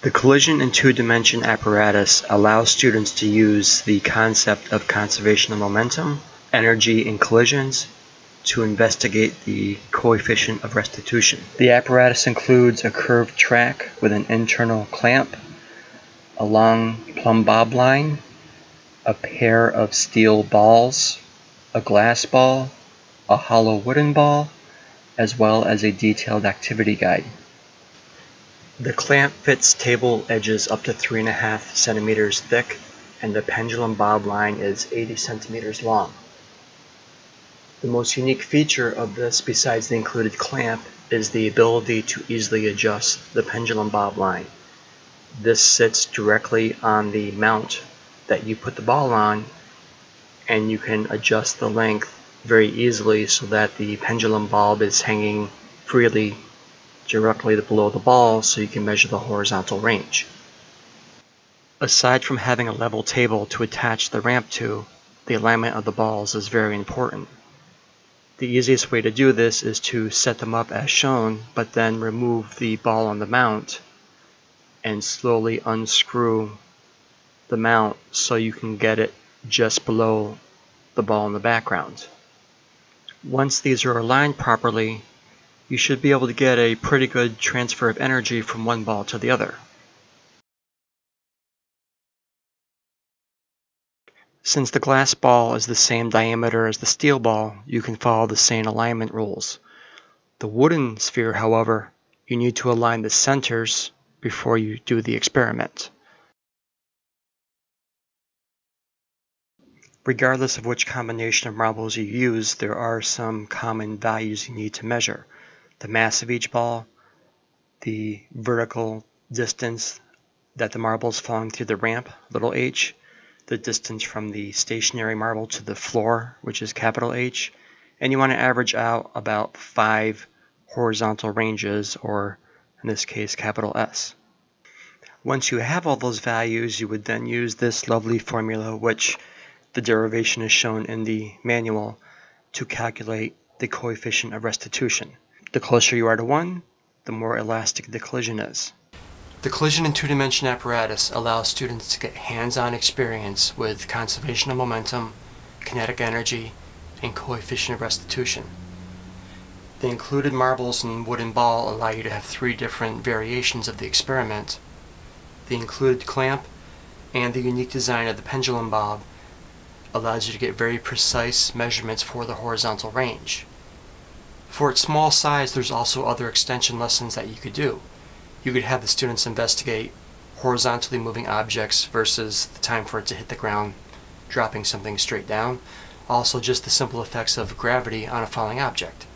The Collision in Two Dimension apparatus allows students to use the concept of conservation of momentum, energy in collisions, to investigate the coefficient of restitution. The apparatus includes a curved track with an internal clamp, a long plumb bob line, a pair of steel balls, a glass ball, a hollow wooden ball, as well as a detailed activity guide. The clamp fits table edges up to 3.5 centimeters thick, and the pendulum bob line is 80 centimeters long. The most unique feature of this, besides the included clamp, is the ability to easily adjust the pendulum bob line. This sits directly on the mount that you put the ball on, and you can adjust the length very easily so that the pendulum bulb is hanging freely directly below the ball, so you can measure the horizontal range. Aside from having a level table to attach the ramp to, the alignment of the balls is very important. The easiest way to do this is to set them up as shown, but then remove the ball on the mount and slowly unscrew the mount so you can get it just below the ball in the background. Once these are aligned properly, you should be able to get a pretty good transfer of energy from one ball to the other. Since the glass ball is the same diameter as the steel ball, you can follow the same alignment rules. The wooden sphere, however, you need to align the centers before you do the experiment. Regardless of which combination of marbles you use, there are some common values you need to measure: the mass of each ball, the vertical distance that the marble is falling through the ramp, little h, the distance from the stationary marble to the floor, which is capital H, and you want to average out about 5 horizontal ranges, or in this case capital S. Once you have all those values, you would then use this lovely formula, which the derivation is shown in the manual, to calculate the coefficient of restitution. The closer you are to 1, the more elastic the collision is. The Collision in Two-Dimension apparatus allows students to get hands-on experience with conservation of momentum, kinetic energy, and coefficient of restitution. The included marbles and wooden ball allow you to have 3 different variations of the experiment. The included clamp and the unique design of the pendulum bob allows you to get very precise measurements for the horizontal range. For its small size, there's also other extension lessons that you could do. You could have the students investigate horizontally moving objects versus the time for it to hit the ground, dropping something straight down. Also, just the simple effects of gravity on a falling object.